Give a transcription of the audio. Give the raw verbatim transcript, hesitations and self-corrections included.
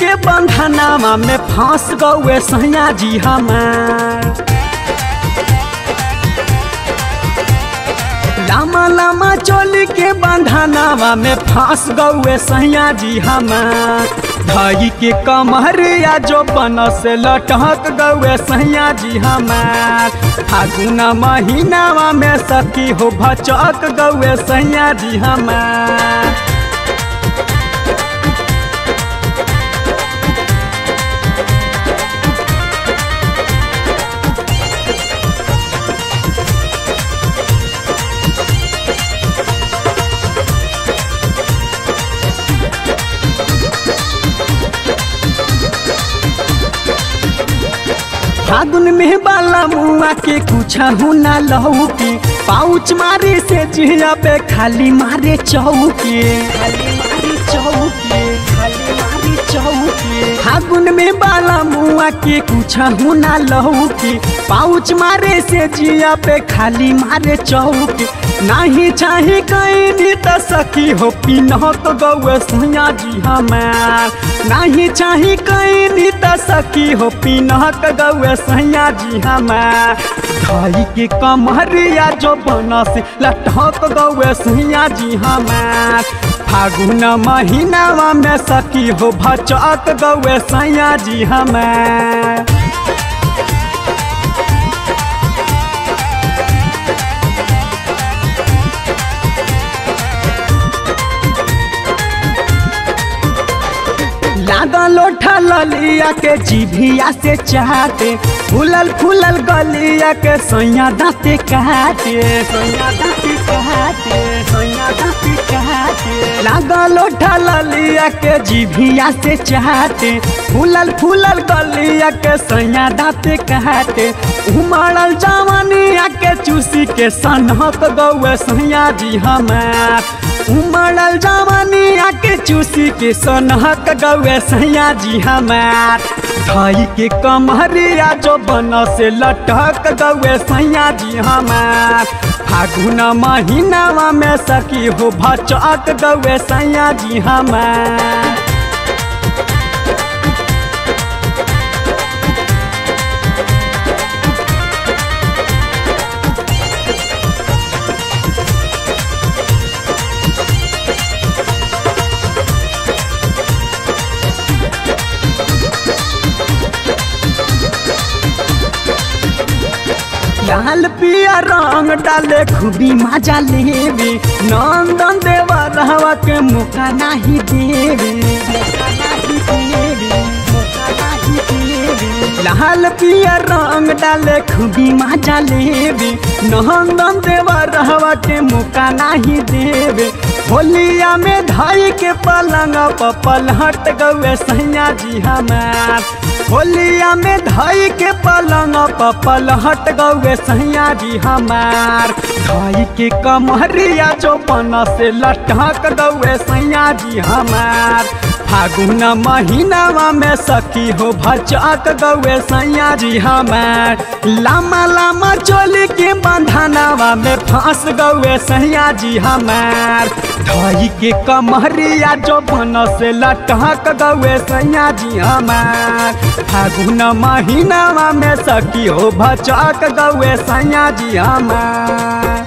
के बंधनामा में फांस गौए सैया जी हमार। लामा लामा चोली के बंधनामा में फांस गौए सैया जी हमार। धाई के कमर या जो बन से लटक गौए सैया जी हमार। फागुन महीनावा में सखी हो भचक गौए सैया जी हमार। फागुन में बाला मुआ के कुछ हुना लौकी, पाउच मारे से जिया पे खाली मारे चौकी, खाली मारे चौकी, खाली मारे चौकी। फागुन में बाला मुआ के कुछ हुना लौकी, पाउच मारे से जिया पे खाली मारे चौकी। नहीं चाहे कहीं भी तो सखी हो पीना तो गौए सैया जी हमार। नहीं चाहे कहीं भी तो सखी हो पीना तो गौए सैया जी हमार। धाई के कमरिया जो बना से लटक गौए सैया जी हमार। फागुन महीनावा में सखी हो भचक गौए सैया जी हमार। लोठा ललिया के जीभिया से चाटे, फूलल फूलल गलिया के सैया दाते काटे, सैया दाते काटे, सैया दाते काटे। लागा लोठा ललिया के जीभिया से चाटे, फूलल फूलल गलिया के सैया दाते काटे। उमड़ल जवानिया के चूसी के सनहक गौए सैया जी हमार। उमड़ल जवानिया के चूसी के सनहक गौए सैया जी हमार। धाई के कमरिया जो बन से लटक गौए सैया जी हमार। फागुन महीनावा में सखी हो भचक गौए सैया जी हमार। लाल पिया रंग डाले खूबी मजा लेवी, नंदन देवरवा के मुका नहीं देवी, लाल पिया रंग डाले खूबी मजा लेवी, नंदन देवरवा के मुका नहीं देवी। होलिया में धाई के पलंग पर पलहट गौए सैया जी हमार। होलिया में धाई के पलंग पर पलहट गौए सैया जी हमार। धाई के कमरिया चौपन से लटक गौए सैया जी हमार। फागुन महीनावा में सखी हो भचक गौए सैया जी हमार। लामा लामा चोली के बंधनावा में फांस गौए सैया जी हमार। धाई के कमरिया चौपन से लटक गौए सैया जी हमार। फागुन महीनावा में सखी हो भचक गौए सैया जी हमार।